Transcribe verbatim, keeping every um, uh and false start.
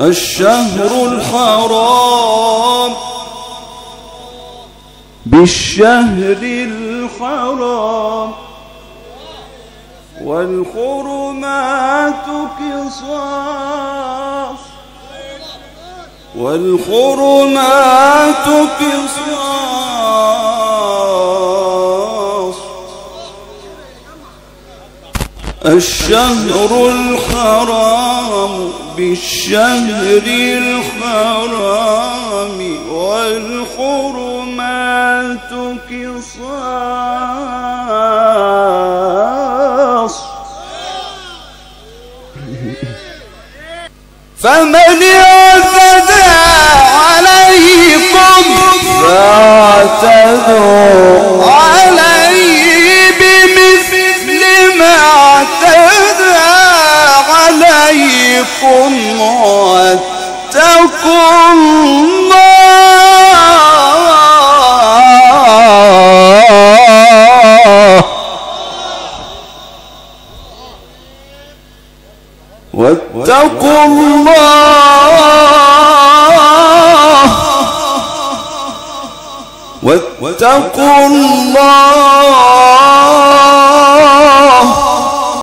الشهر الحرام بالشهر الحرام والحرمات قصاص والحرمات قصاص الشهر الحرام بالشهر الحرام والحرمات قصاص فمن اعتدى عليكم فاعتدوا عليه بمثل ما اعتدى عليكم واتقوا الله واتقوا الله واتقوا الله